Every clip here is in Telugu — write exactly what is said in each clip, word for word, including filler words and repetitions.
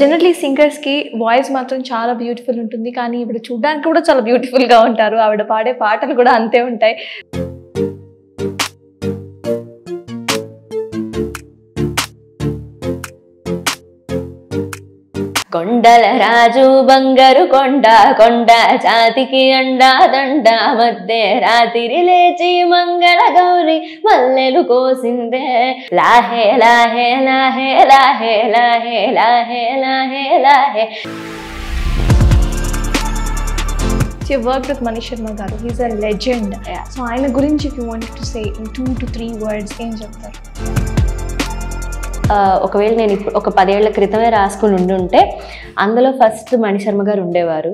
Generally, singers ki voice matram chala beautiful untundi kaani ivida chudaniki kuda chala beautiful ga untaru avada paade paatalu kuda ante untayi. Kondala Raju Bangaru Konda Konda Chatiki Anda Danda Madde Ratiri Lechi Mangala Gauri Mallelu Kosinde Lahe Lahe Lahe Lahe Lahe Lahe Lahe Lahe. You worked with Mani Sharma garu. He's a legend. Yeah. So I am Gurinji, if you wanted to say in two to three words, em cheptaru? ఒకవేళ నేను ఇప్పుడు ఒక పదేళ్ల క్రితమే రాసుకుని ఉండుంటే అందులో ఫస్ట్ మణి శర్మ గారు ఉండేవారు.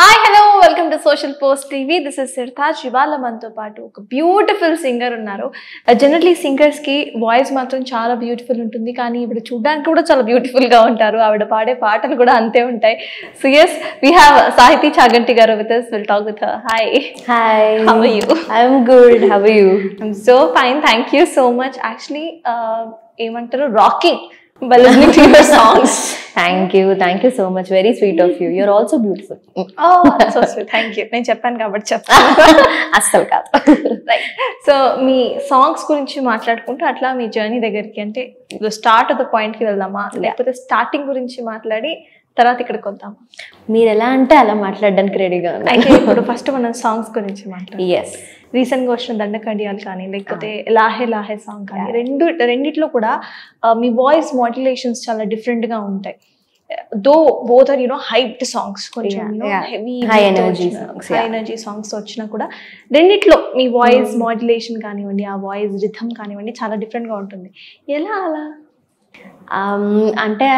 Hi hello welcome to social post TV. This is Sirtaj. ఇవాళ మనతో పాటు ఒక బ్యూటిఫుల్ సింగర్ ఉన్నారు. జనరల్లీ సింగర్స్కి వాయిస్ మాత్రం చాలా బ్యూటిఫుల్ ఉంటుంది కానీ ఇప్పుడు చూడడానికి కూడా చాలా బ్యూటిఫుల్గా ఉంటారు. ఆవిడ పాడే పాటలు కూడా అంతే ఉంటాయి. So yes we have Sahithi Chaganti గారు with us. We'll talk with her. Hi. Hi. How are you? I'm good. How are you? I'm so fine. Thank you so much. Actually, ఏమంటారు rocking by listening to your songs. Thank you, thank you so much. Very sweet of you. You're also beautiful. Oh, that's so sweet. Thank you. నేను చెప్పాను కాబట్టి చెప్తాను. అస్సలు కాదు. రైట్. సో మీ సాంగ్స్ గురించి మాట్లాడుకుంటూ అట్లా మీ జర్నీ దగ్గరికి అంటే స్టార్ట్ ఆఫ్ ద పాయింట్కి వెళ్దామా లేకపోతే స్టార్టింగ్ గురించి మాట్లాడి తర్వాత ఇక్కడికి వద్దామా? మీరు ఎలా అంటే అలా మాట్లాడడానికి రెడీగా ఉంది. అయితే ఇప్పుడు ఫస్ట్ మనం సాంగ్స్ గురించి మాట్లాడాలి. ఎస్. రీసెంట్గా వచ్చిన దండకడియాలు కానీ లేకపోతే లాహే లాహే సాంగ్ కానీ రెండు రెండిట్లో కూడా మీ వాయిస్ మాడ్యులేషన్స్ చాలా డిఫరెంట్గా ఉంటాయి. Though both are you know hyped songs, కొంచెం హెవీ హై ఎనర్జీ సాంగ్స్ వచ్చినా కూడా రెండిట్లో మీ వాయిస్ మాడ్యులేషన్ కానివ్వండి, ఆ వాయిస్ రిథమ్ కానివ్వండి చాలా డిఫరెంట్గా ఉంటుంది. ఎలా అలా అంటే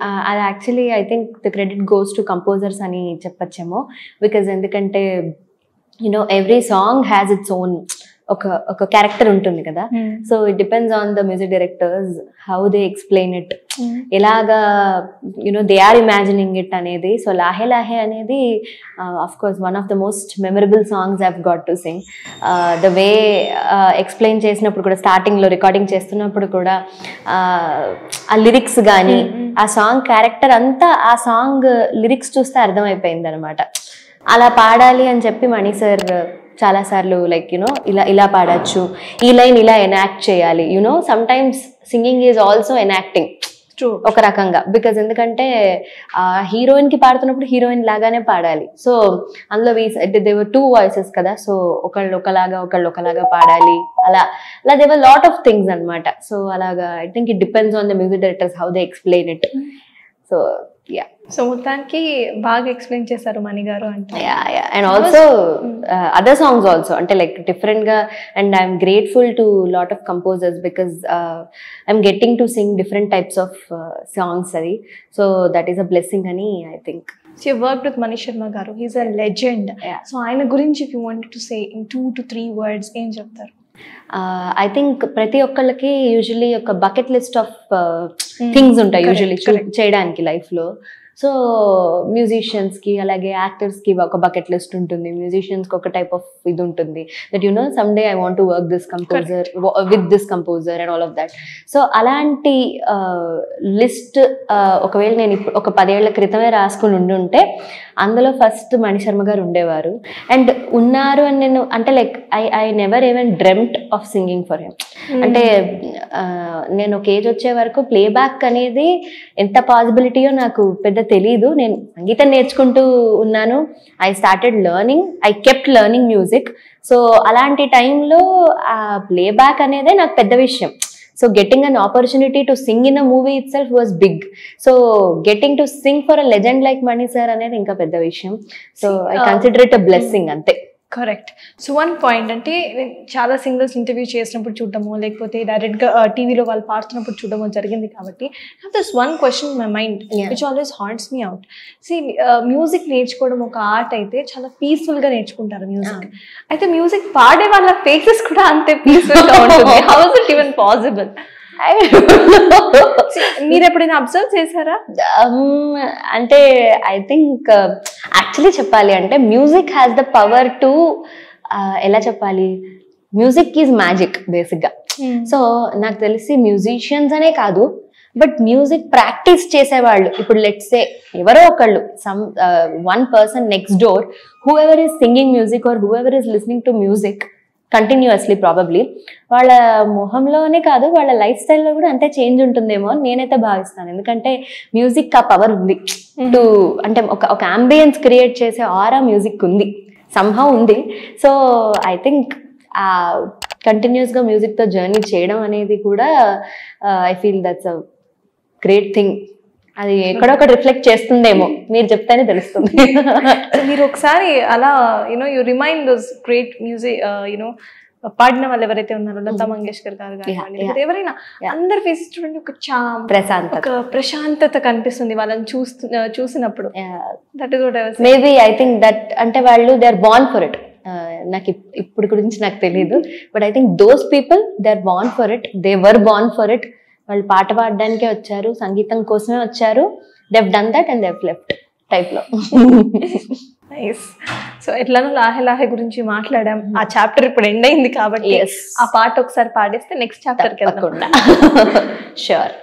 అది actually I think the credit goes to composers అని చెప్పచ్చేమో. బికాజ్ ఎందుకంటే you know every song has its own oka oka character untundi kada, so it depends on the music directors how they explain it, elaga you know they are imagining it anedi. So lahe lahe anedi uh, of course one of the most memorable songs I've got to sing. Uh, the way uh, explain chesinappudu kuda starting lo recording chestunappudu kuda aa lyrics gaani aa song character anta aa song lyrics chuste ardham ayipoyindi anamata. అలా పాడాలి అని చెప్పి మణి సార్ చాలాసార్లు లైక్ యూనో ఇలా ఇలా పాడచ్చు, ఈ లైన్ ఇలా ఎనాక్ట్ చేయాలి. You know sometimes singing is also enacting ఒక రకంగా. బికాజ్ ఎందుకంటే హీరోయిన్కి పాడుతున్నప్పుడు హీరోయిన్ లాగానే పాడాలి. సో అందులో దేవర్ టూ వాయిసెస్ కదా, సో ఒకళ్ళు ఒకలాగా ఒకళ్ళు ఒకలాగా పాడాలి. అలా అలా దేవర్ లాట్ ఆఫ్ థింగ్స్ అనమాట. సో అలాగా I think it depends on the music directors how they explain it. So yeah, so మొత్తానికి బాగా ఎక్స్ప్లెయిన్ చేశారు మణి గారు అంటే. And also other songs also అంటే లైక్ డిఫరెంట్గా. And I'm grateful to lot of composers because I'm getting to sing different types of songs అది. So that is a blessing అని I think. So you worked with Mani Sharma garu. He's a legend. Yeah. So ఆయన గురించి if you wanted to say in two to three words, ఏం చెప్తారు? ఐ థింక్ ప్రతి ఒక్కళ్ళకి యూజువలీ ఒక బకెట్ లిస్ట్ ఆఫ్ థింగ్స్ ఉంటాయి యూజువలీ చేయడానికి లైఫ్లో. సో మ్యూజిషియన్స్కి అలాగే యాక్టర్స్కి ఒక బకెట్ లిస్ట్ ఉంటుంది, మ్యూజిషియన్స్కి ఒక టైప్ ఆఫ్ ఇది ఉంటుంది that you know some day I want to work this composer with this composer and all of that. So అలాంటి లిస్ట్ ఒకవేళ నేను ఇప్పుడు ఒక పదేళ్ల క్రితమే రాసుకుని ఉండుంటే అందులో ఫస్ట్ మణి శర్మ గారు ఉండేవారు. అండ్ ఉన్నారు అని నేను అంటే like I I never even dreamt of singing for him. అంటే నేను ఒక ఏజ్ వచ్చే వరకు ప్లేబ్యాక్ అనేది ఎంత పాసిబిలిటీయో నాకు పెద్ద తెలీదు. నేను సంగీతం నేర్చుకుంటూ ఉన్నాను. I started learning, I kept learning music. So అలాంటి టైంలో ఆ ప్లేబ్యాక్ అనేదే నాకు పెద్ద విషయం. So getting an opportunity to sing in a movie itself was big. So getting to sing for a legend like Mani sir అనేది ఇంకా పెద్ద విషయం. So I consider it a blessing అంతే. కరెక్ట్. సో వన్ పాయింట్ అంటే నేను చాలా సింగర్స్ ఇంటర్వ్యూ చేసినప్పుడు చూడటము లేకపోతే డైరెక్ట్గా టీవీలో వాళ్ళు పాడుతున్నప్పుడు చూడటము జరిగింది కాబట్టి have this one question my mind which always haunts me out. See music నేర్చుకోవడం ఒక ఆర్ట్ అయితే చాలా పీస్ఫుల్గా నేర్చుకుంటారు మ్యూజిక్. అయితే మ్యూజిక్ పాడే వాళ్ళ ఫేసెస్ కూడా అంతే పీస్ఫుల్గా ఉంటుంది. How is it even possible? మీరు ఎప్పుడైనా అబ్జర్వ్ చేశారా? అంటే ఐ థింక్ యాక్చువల్లీ చెప్పాలి అంటే music has the power to ఎలా చెప్పాలి, మ్యూజిక్ ఈజ్ మ్యాజిక్ బేసిక్గా. Hmm. So నాకు తెలిసి musicians అనే కాదు but music practice చేసే వాళ్ళు ఇప్పుడు let's say ఎవరో ఒకళ్ళు some uh, one person next door whoever is singing music or whoever is listening to music continuously probably వాళ్ళ మొహంలోనే కాదు వాళ్ళ లైఫ్ స్టైల్ లో కూడా అంతే చేంజ్ ఉంటుందేమో అని నేనైతే భావిస్తాను ఎందుకంటే మ్యూజిక్ ఆ పవర్ ఉంది టు అంటే ఒక ఒక అంబియన్స్ క్రియేట్ చేసే ఆరా మ్యూజిక్ ఉంది సంహౌ ఉంది సో ఐ థింక్ ఆ కంటిన్యూస్ గా మ్యూజిక్ తో జర్నీ చేయడం అనేది కూడా I feel that's a great thing అది ఎక్కడొక రిఫ్లెక్ట్ చేస్తుందేమో మీరు చెప్తానే తెలుస్తుంది మీరు ఒకసారి అలా you know you remind those great music you know పాడిన వాళ్ళు ఎవరైతే ఉన్నారో లతా మంగేష్కర్ గారు కానీ ఎవరైనా అందరు ఫేసెస్ చూడండి ఒక చామ్ ప్రశాంతత ఒక ప్రశాంతత కనిపిస్తుంది వాళ్ళని చూస్తు చూసినప్పుడు that is what I was maybe I think that అంటే వాళ్ళు they are born for it నాకు ఇప్పుడు గురించి నాకు తెలియదు but I think those people they are born for it they were born for it వాళ్ళు పాట పాడడానికే వచ్చారు సంగీతం కోసమే వచ్చారు they have done that and they have left type లో నైస్ సో ఎట్లానో లాహే లాహే గురించి మాట్లాడాం ఆ చాప్టర్ ఇప్పుడు ఎండ్ అయింది కాబట్టి ఆ పాట ఒకసారి పాడేస్తే నెక్స్ట్ చాప్టర్ కి వెళ్దాం షూర్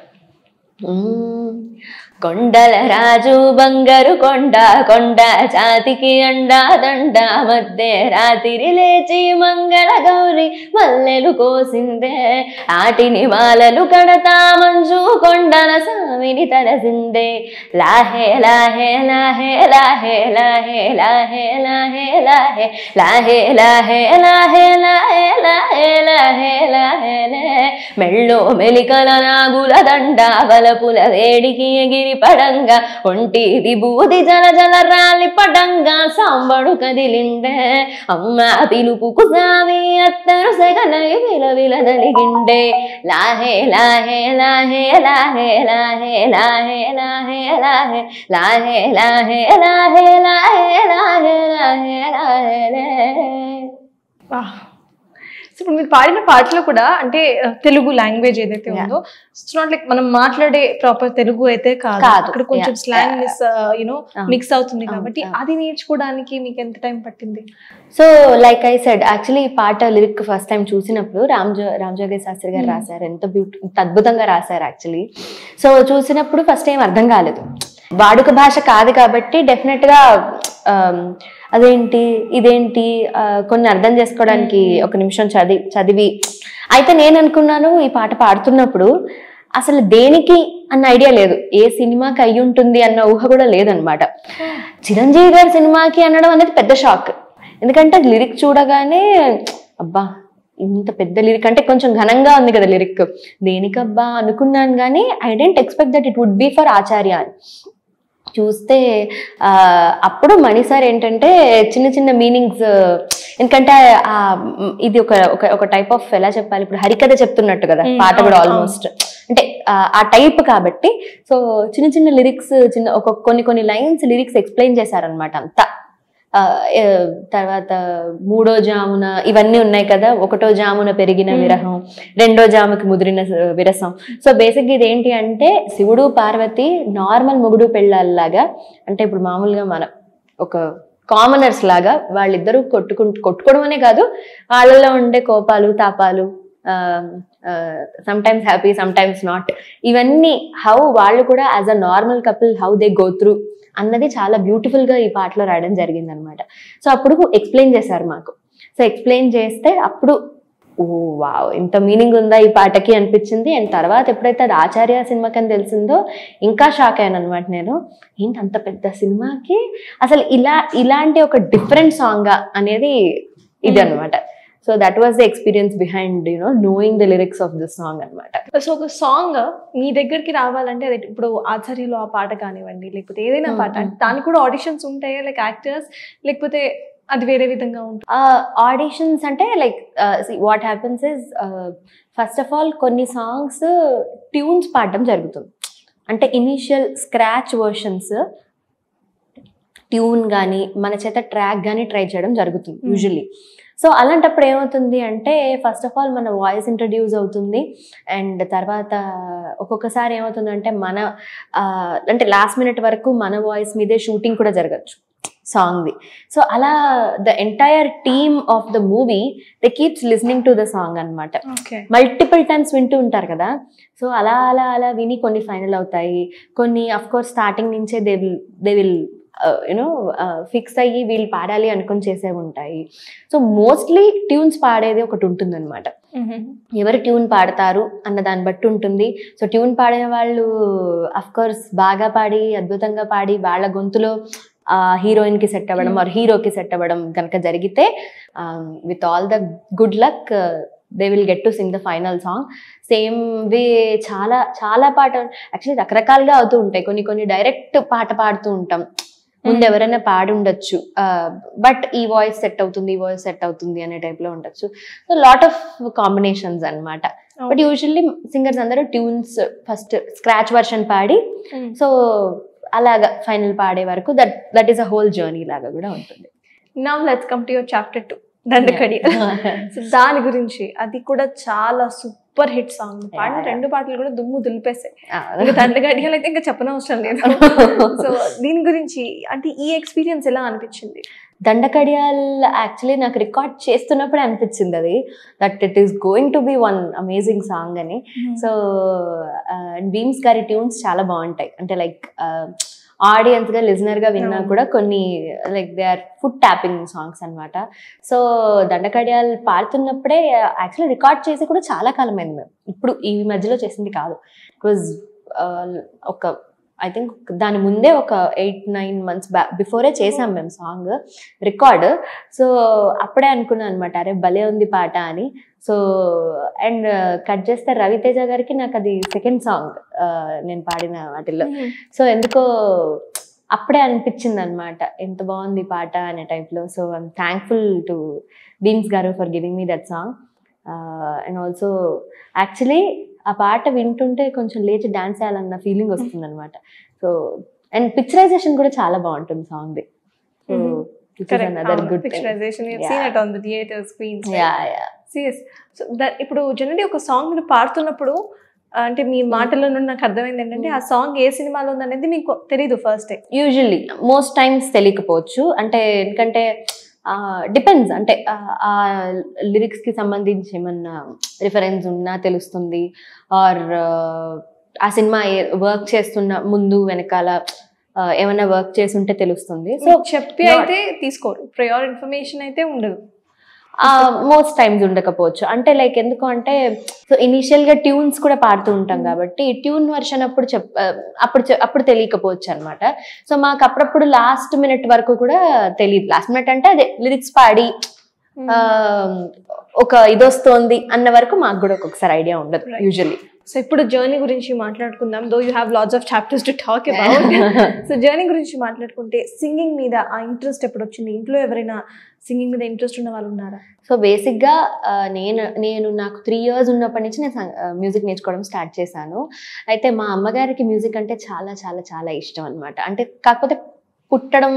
కొండల రాజు బంగారు కొండ కొండ జాతికి అండా దండ మధ్య రాత్రి లేచి మంగళ గౌరి మల్లెలు కోసిందే ఆటిని మాలలు కడతా మంజు కొండల సామిని తలసిందే లాహే లాహే లాహే లాహే లాహే లాహే లాహే లాహే లాహే లాహే లాహే లాహే లాహే లాహే లాహే లాహే మెళ్ళో మెలికల నాగుల దండ బలపుల వేడికి ఎగిరి పడంగా ఒంటిది బూది జల జల రాలి పడంగా సాంబడు కదిలిండే అమ్మ పిలుపుకు సామి అత్తరు సగలై విలవిల నలిగిండే లాహే లాహే లాహే లాహే లాహే లాహే లాహే లాహే లాహే లాహే లాహే లాహే లాహే లాహే లాహే ఇప్పుడు మీరు పాడిన పాటలో కూడా అంటే తెలుగు లాంగ్వేజ్ ఏదైతే ఉందో ఇట్స్ నాట్ లైక్ మనం మాట్లాడే ప్రాపర్ తెలుగు అయితే కాదు అక్కడ కొంచెం స్లాంగ్ మిస్ యూనో మిక్స్ అవుతుంది కాబట్టి అది నేర్చుకోవడానికి మీకు ఎంత టైం పట్టింది so like I said actually ఈ పాట లిరిక్ ఫస్ట్ టైం చూసినప్పుడు రామ్ రామ్ జోగేష్ శాస్త్రి గారు రాశారు ఎంత బ్యూటిఫుల్ అద్భుతంగా రాశారు యాక్చువల్లీ సో చూసినప్పుడు ఫస్ట్ ఏం అర్థం కాలేదు వాడుక భాష కాదు కాబట్టి డెఫినెట్ గా అదేంటి ఇదేంటి కొన్ని అర్థం చేసుకోవడానికి ఒక నిమిషం చదివి చదివి అయితే నేను అనుకున్నాను ఈ పాట పాడుతున్నప్పుడు అసలు దేనికి అన్న ఐడియా లేదు ఏ సినిమాకి అయి ఉంటుంది అన్న ఊహ కూడా లేదనమాట చిరంజీవి గారి సినిమాకి అనడం అనేది పెద్ద షాక్ ఎందుకంటే లిరిక్ చూడగానే అబ్బా ఇంత పెద్ద లిరిక్ అంటే కొంచెం ఘనంగా ఉంది కదా లిరిక్ దేనికబ్బా అనుకున్నాను కానీ I didn't expect that it would be for Acharya అని చూస్తే అప్పుడు మణి సార్ ఏంటంటే చిన్న చిన్న మీనింగ్స్ ఎందుకంటే ఇది ఒక ఒక టైప్ ఆఫ్ ఎలా చెప్పాలి ఇప్పుడు హరికథ చెప్తున్నట్టు కదా పాట కూడా ఆల్మోస్ట్ అంటే ఆ టైప్ కాబట్టి సో చిన్న చిన్న లిరిక్స్ చిన్న ఒక కొన్ని కొన్ని లైన్స్ లిరిక్స్ ఎక్స్ప్లెయిన్ చేశారనమాట అంతా తర్వాత మూడో జామున ఇవన్నీ ఉన్నాయి కదా ఒకటో జామున పెరిగిన విరహం రెండో జాముకి ముదిరిన విరసం సో బేసిక్గా ఇదేంటి అంటే శివుడు పార్వతి నార్మల్ మొగుడు పెళ్ళాలాగా అంటే ఇప్పుడు మామూలుగా మన ఒక కామనర్స్ లాగా వాళ్ళిద్దరూ కొట్టుకు కొట్టుకోవడం అనే కాదు వాళ్ళలో ఉండే కోపాలు తాపాలు sometimes happy sometimes not ఇవన్నీ హౌ వాళ్ళు కూడా as a normal couple how they go through అన్నది చాలా బ్యూటిఫుల్ గా ఈ పాటలో రాయడం జరిగింది అనమాట సో అప్పుడు ఎక్స్ప్లెయిన్ చేశారు మాకు సో ఎక్స్ప్లెయిన్ చేస్తే అప్పుడు ఓ వావ్ ఇంత మీనింగ్ ఉందా ఈ పాటకి అనిపించింది అండ్ తర్వాత ఎప్పుడైతే అది ఆచార్య సినిమాకి అని తెలిసిందో ఇంకా షాక్ అయ్యాను అనమాట నేను ఏంటి అంత పెద్ద సినిమాకి అసలు ఇలా ఇలాంటి ఒక డిఫరెంట్ సాంగా అనేది ఇది అనమాట so that was the experience behind you know knowing the lyrics of the song అనమాట సో ఒక సాంగ్ మీ దగ్గరికి రావాలంటే అది ఇప్పుడు ఆచార్యలో ఆ పాట కానివ్వండి లేకపోతే ఏదైనా పాట దానికి కూడా ఆడిషన్స్ ఉంటాయా లైక్ యాక్టర్స్ లేకపోతే అది వేరే విధంగా ఉంటుంది ఆడిషన్స్ అంటే like what happens is first of all కొన్ని సాంగ్స్ ట్యూన్స్ పాడడం జరుగుతుంది అంటే ఇనీషియల్ స్క్రాచ్ వర్షన్స్ ట్యూన్ కానీ మన చేత ట్రాక్ కానీ ట్రై చేయడం జరుగుతుంది యూజువల్లీ సో అలాంటప్పుడు ఏమవుతుంది అంటే ఫస్ట్ ఆఫ్ ఆల్ మన వాయిస్ ఇంట్రడ్యూస్ అవుతుంది అండ్ తర్వాత ఒక్కొక్కసారి ఏమవుతుందంటే మన అంటే లాస్ట్ మినిట్ వరకు మన వాయిస్ మీదే షూటింగ్ కూడా జరగచ్చు song. So, ala, the entire team of the movie, they keeps listening to the song. Okay. Multiple times wintu untar kada. So, ala, ala, ala, vini konni final avutayi. Konni, of course, starting ninche, they will, they will uh, you know, uh, fix ayi, we'll paadali anukoni chese untayi. So, mostly tunes paadedi okati untundi annamata. Evaru tune paadtaru anna dani batti untundi. So tune paadina vallu of course baga paadi adbhutanga paadi vaalla gontulo Uh, heroine ki set avadam or hero ki set avadam ganaka jarigite um, with all the good luck uh, they will get to sing the final song. Same way chala chala paata actually rakarakaluga avutu untai konni konni direct paata paadu untam mundu evarana paadu undachu but ee voice set avutundi ee voice set avutundi ane type lo undachu. So lot of combinations anamata. Okay. But usually singers andaru tunes first scratch version paadi mm. So alaga final paade varaku that that is a whole journey laga kuda untundi. Now let's come to your chapter two, Dandakadiyal. So dani gurinchi adi kuda chala super hit song. Paadna rendu paatlu kuda dummu dulpese. Inga Dandakadiyal aithe inga cheppana avasram ledhu. So dini gurinchi ante ee experience ela anipichindi? Dandakadiyal actually nak record chestunnapudu anipichindi adi that it is going to be one amazing song ani. Mm. So uh, Deepsgaru tunes chala baantai ante like uh, audience ga listener ga vinna kuda konni like they are foot tapping songs anamata. So Dandakadiyal paartunnappude actually record chesi kuda chala kalam ayindi mem ippudu ee madhyalo chesindi kaadu. It was uh, oka I think దాని ముందే ఒక eight nine months back before చేసాం మేము సాంగ్ రికార్డ్. సో అప్పుడే అనుకున్నాను అనమాట అరే భలే ఉంది పాట అని. సో అండ్ కట్ చేస్తే రవితేజ గారికి నాకు అది సెకండ్ సాంగ్ నేను పాడిన వాటిల్లో. సో ఎందుకో అప్పుడే అనిపించింది అనమాట ఎంత బాగుంది పాట అనే టైప్లో. So I'm thankful to Deepsgaru for giving me that song. And also actually ఆ పాట వింటుంటే కొంచెం లేచి డాన్స్ చేయాలన్న ఫీలింగ్ వస్తుంది అనమాట. సో అండ్ పిక్చరైజేషన్ కూడా చాలా బాగుంటుంది సాంగ్ది. సో ఇప్పుడు జనరల్లీ ఒక సాంగ్ మీరు పాడుతున్నప్పుడు అంటే మీ మాటల్లో నాకు అర్థమైంది ఏంటంటే ఆ సాంగ్ ఏ సినిమాలో ఉందనేది మీకు తెలీదు first time. Usually most times తెలియకపోవచ్చు అంటే ఎందుకంటే డిపెండ్స్ అంటే ఆ లిరిక్స్కి సంబంధించి ఏమన్నా రిఫరెన్స్ ఉన్నా తెలుస్తుంది ఆర్ ఆ సినిమా వర్క్ చేస్తున్న ముందు వెనకాల ఏమన్నా వర్క్ చేసి ఉంటే తెలుస్తుంది. సో చెప్పి అయితే తీసుకోరు ప్రయర్ ఇన్ఫర్మేషన్ అయితే ఉండదు మోస్ట్ టైమ్స్ ఉండకపోవచ్చు అంటే లైక్ ఎందుకు అంటే సో ఇనీషియల్గా ట్యూన్స్ కూడా పాడుతూ ఉంటాం కాబట్టి ట్యూన్ వర్షన్ అప్పుడు చెప్ అప్పుడు అప్పుడు తెలియకపోవచ్చు అనమాట. సో మాకు అప్పుడప్పుడు లాస్ట్ మినిట్ వరకు కూడా తెలియదు. లాస్ట్ మినిట్ అంటే అదే లిరిక్స్ పాడి ఒక ఇది వస్తుంది అన్న వరకు మాకు కూడా ఒక్కొక్కసారి ఐడియా ఉండదు యూజువల్లీ. సో ఇప్పుడు జర్నీ గురించి మాట్లాడుకుందాం. Though you have lots of chapters to talk about. So journey గురించి మాట్లాడుకుంటే సింగింగ్ మీద ఆ ఇంట్రెస్ట్ ఎప్పుడు వచ్చింది? ఇంట్లో ఎవరైనా సింగింగ్ మీద ఇంట్రెస్ట్ ఉన్న వాళ్ళు ఉన్నారా? సో బేసిక్గా నేను నేను నాకు త్రీ ఇయర్స్ ఉన్నప్పటి నుంచి నేను మ్యూజిక్ నేర్చుకోవడం స్టార్ట్ చేశాను. అయితే మా అమ్మగారికి మ్యూజిక్ అంటే చాలా చాలా చాలా ఇష్టం అనమాట. అంటే కాకపోతే పుట్టడం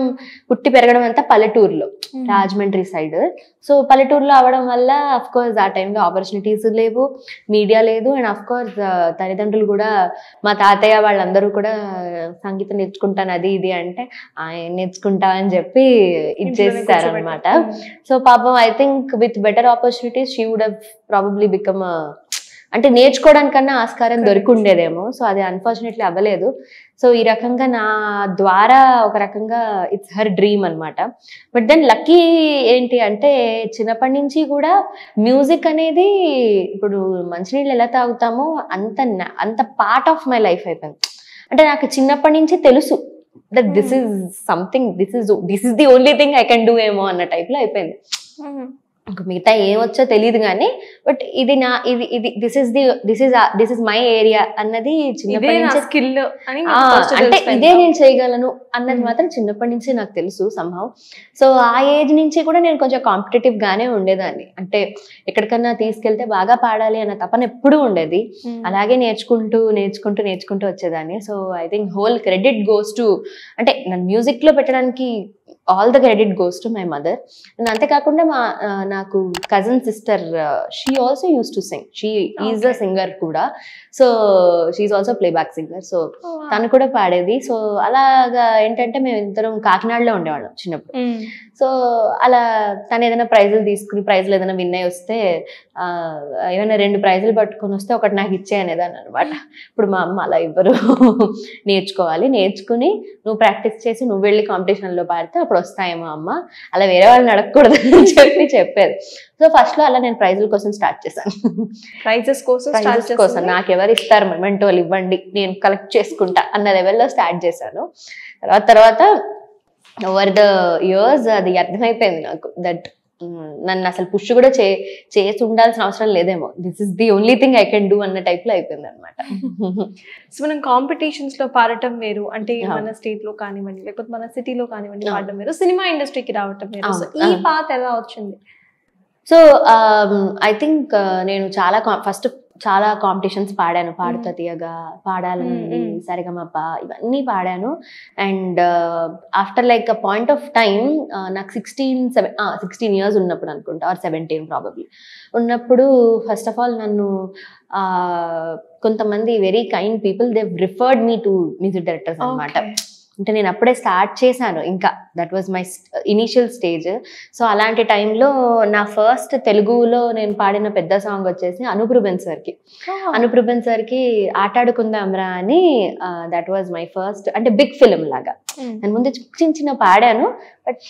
పుట్టి పెరగడం అంతా పల్లెటూరులో రాజమండ్రి సైడ్. సో పల్లెటూరులో అవడం వల్ల అఫ్ కోర్స్ ఆ టైంలో ఆపర్చునిటీస్ లేవు, మీడియా లేదు. అండ్ అఫ్ కోర్స్ తల్లిదండ్రులు కూడా మా తాతయ్య వాళ్ళందరూ కూడా సంగీతం నేర్చుకుంటాను అది ఇది అంటే ఆయన నేర్చుకుంటా అని చెప్పి ఇచ్చేస్తారు అనమాట. సో పాపం I think with better opportunities she would have probably become a అంటే నేర్చుకోవడానికన్నా ఆస్కారం దొరికిండేదేమో. సో అది అన్ఫార్చునేట్లీ అవ్వలేదు. సో ఈ రకంగా నా ద్వారా ఒక రకంగా ఇట్స్ హర్ డ్రీమ్ అనమాట. బట్ దెన్ లక్కీ ఏంటి అంటే చిన్నప్పటి నుంచి కూడా మ్యూజిక్ అనేది ఇప్పుడు మంచినీళ్ళు ఎలా తాగుతామో అంత అంత పార్ట్ ఆఫ్ మై లైఫ్ అయిపోయింది. అంటే నాకు చిన్నప్పటి నుంచి తెలుసు that this is something this is this is the only thing I can do ఏమో అన్న టైప్లో అయిపోయింది. మిగతా ఏమొచ్చో తెలియదు కానీ బట్ ఇది నా ఇది ఇది this is the this is this is my area అన్నది చిన్నప్పటి నుంచి స్కిల్ అని అంటే ఇదే నేను చేయగలను అన్నది మాత్రం చిన్నప్పటి నుంచి నాకు తెలుసు సంభావ్. సో ఆ ఏజ్ నుంచి కూడా నేను కొంచెం కాంపిటేటివ్ గానే ఉండేదాన్ని. అంటే ఎక్కడికన్నా తీసుకెళ్తే బాగా పాడాలి అన్న తపన ఎప్పుడూ ఉండేది. అలాగే నేర్చుకుంటూ నేర్చుకుంటూ నేర్చుకుంటూ వచ్చేదాన్ని. So I think whole credit goes to అంటే నన్ను మ్యూజిక్ లో పెట్టడానికి all the credit goes to my mother. And Ante Kakunda, my cousin sister, she also used to sing. She okay. is a singer kuda. So, she is also a playback singer. So, tanu kuda paadedi. So, alaga entante me intarum Kakinadalo undevallum chinnappudu. So, ala tanu edaina prizes teesukuni prize ledaina win ayi vaste edaina rendu prizes pattukoni vaste okati naaku icche anedana anamata. Ippudu ma amma ala ivvaru neerchukovali neerchukuni nu practice chesi nu velli competition lo paadthe appudu vastayi ma amma ala vere vallu nadakkodadu ani cheppi cheppadu. So, first lo ala nenu prizes kosam start chesanu. Prizes kosam start chesanu. Naaku evaru istaru memento ivvandi nenu collect cheskunta anna level lo start chesanu. Tarvata tarvata over the years adi అర్థమైపోయింది నాకు దట్ నన్ను అసలు పుష్ కూడా చే చేసి ఉండాల్సిన అవసరం లేదేమో, this is the only thing I can do అన్న టైప్ లో అయిపోయింది అనమాట. సో మనం కాంపిటీషన్స్ లో పాడటం వేరు, అంటే మన స్టేట్ లో కానివ్వండి లేకపోతే మన సిటీలో కానివ్వండి పాడటం వేరు, సినిమా ఇండస్ట్రీకి రావటం వేరు. సో ఈ పాత ఎలా వచ్చింది? సో ఐ థింక్ నేను చాలా ఫస్ట్ చాలా కాంపిటీషన్స్ పాడాను, పాడుతా తీయగా, పాడాలనుంది, సరిగమప ఇవన్నీ పాడాను. And after like a point of time నాకు సిక్స్టీన్ సెవెన్ సిక్స్టీన్ ఇయర్స్ ఉన్నప్పుడు అనుకుంటా, ఆర్ సెవెంటీన్ ప్రాబబ్లీ ఉన్నప్పుడు ఫస్ట్ ఆఫ్ ఆల్ నన్ను కొంతమంది very kind people they referred me to music directors అనమాట. అంటే నేను అప్పుడే స్టార్ట్ చేశాను, ఇంకా that was my initial stage. So అలాంటి టైంలో నా ఫస్ట్ తెలుగులో నేను పాడిన పెద్ద సాంగ్ వచ్చేసి అనుప్రూబన్ సార్కి అనుప్రూబన్ సార్కి ఆటాడుకుందాంరా అని, దట్ వాజ్ మై ఫస్ట్, అంటే బిగ్ ఫిలిం లాగా. నేను ముందు చిన్న చిన్న పాడాను, బట్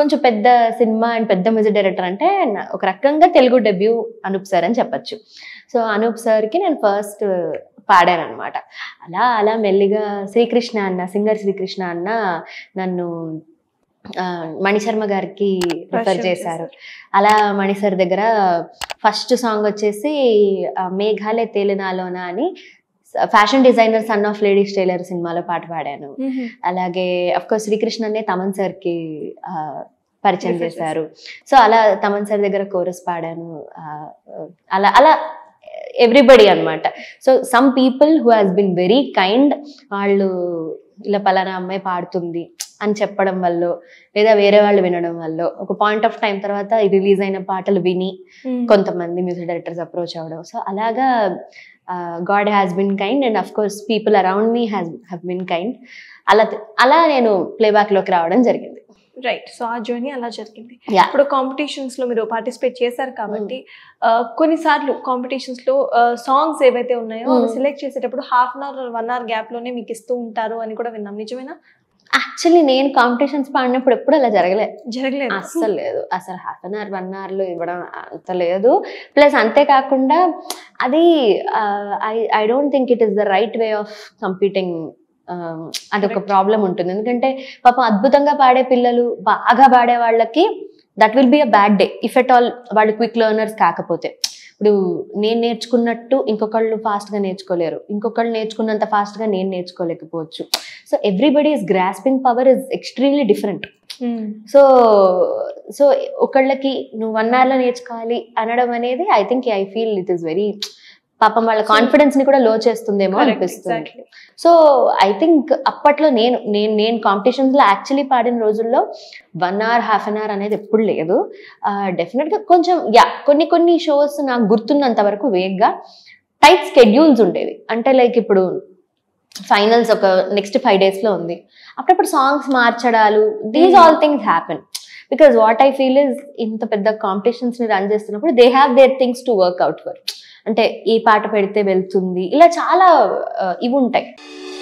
కొంచెం పెద్ద సినిమా అండ్ పెద్ద మ్యూజిక్ డైరెక్టర్ అంటే ఒక రకంగా తెలుగు డెబ్యూ అనూప్ సార్ అని చెప్పచ్చు. సో అనూప్ సార్కి నేను ఫస్ట్ పాడాను అనమాట. అలా అలా మెల్లిగా శ్రీకృష్ణ అన్న సింగర్ శ్రీకృష్ణ అన్న నన్ను మణి శర్మ గారికి రిఫర్ చేశారు. అలా మణి సార్ దగ్గర ఫస్ట్ సాంగ్ వచ్చేసి మేఘాలే తేలినాలోనా అని, fashion designer son of ladies tailor సినిమాలో పాట పాడాను. అలాగే అఫ్కోర్స్ శ్రీకృష్ణనే తమన్ సార్కి పరిచయం చేశారు. సో అలా తమన్ సార్ దగ్గర కోరస్ పాడాను. అలా అలా ఎవ్రీబడి అనమాట. So some people who has been very kind, వాళ్ళు ఇలా పలానా అమ్మాయి పాడుతుంది అని చెప్పడం వల్ల లేదా వేరే వాళ్ళు వినడం వల్ల ఒక పాయింట్ ఆఫ్ టైం తర్వాత రిలీజ్ అయిన పాటలు విని కొంతమంది మ్యూజిక్ డైరెక్టర్స్ అప్రోచ్ అవ్వడం. సో అలాగా god has been kind and of course people around me has have been kind. అలా అలా నేను ప్లేబ్యాక్లోకి రావడం జరిగింది. రైట్. సో ఆ జర్నీ అలా జరిగింది. ఇప్పుడు కాంపిటీషన్స్ లో మీరు పార్టిసిపేట్ చేశారు కాబట్టి కొన్నిసార్లు కాంపిటీషన్స్ లో సాంగ్స్ ఏవైతే ఉన్నాయో అవి సెలెక్ట్ చేసేటప్పుడు half an hour one hour gap లోనే మీకు ఇస్తూ ఉంటారు అని కూడా విన్నాం, నిజమేనా? యాక్చువల్లీ నేను కాంపిటీషన్స్ పాడినప్పుడు ఎప్పుడు అలా జరగలేదు జరగలేదు అస్సలు లేదు. అసలు హాఫ్ అన్ అవర్ వన్ అవర్లో ఇవ్వడం అంత లేదు. ప్లస్ అంతేకాకుండా అది I I don't think it is the right way of competing. అదొక ప్రాబ్లం ఉంటుంది, ఎందుకంటే పాపం అద్భుతంగా పాడే పిల్లలు బాగా పాడే వాళ్ళకి that will be a bad day if at all వాళ్ళు క్విక్ లెర్నర్స్ కాకపోతే. ఇప్పుడు నేను నేర్చుకున్నట్టు ఇంకొకళ్ళు ఫాస్ట్గా నేర్చుకోలేరు, ఇంకొకళ్ళు నేర్చుకున్నంత ఫాస్ట్గా నేను నేర్చుకోలేకపోవచ్చు. So everybody is grasping power is extremely different. So so ఒకళ్ళకి నువ్వు వన్ అవర్లో నేర్చుకోవాలి అనడం అనేది I think I feel it is very పాపం వాళ్ళ కాన్ఫిడెన్స్ ని కూడా లో చేస్తుందేమో అనిపిస్తుంది. సో ఐ థింక్ అప్పట్లో నేను నేను నేను కాంపిటీషన్స్ లో యాక్చువల్లీ పాడిన రోజుల్లో one hour half an hour అనేది ఎప్పుడు లేదు. డెఫినెట్ గా కొంచెం యా కొన్ని కొన్ని షోస్ నాకు గుర్తున్నంత వరకు వేగ్గా టైట్ స్కెడ్యూల్స్ ఉండేవి. అంటే లైక్ ఇప్పుడు ఫైనల్స్ ఒక నెక్స్ట్ ఫైవ్ డేస్ లో ఉంది, అప్పుడప్పుడు సాంగ్స్ మార్చడాలు, these all things happen. Because what I feel is ఇంత పెద్ద కాంపిటీషన్స్ ని రన్ చేస్తున్నప్పుడు they have their things to work out for, అంటే ఈ పాట పెడితే వెళ్తుంది, ఇలా చాలా ఇవి ఉంటాయి.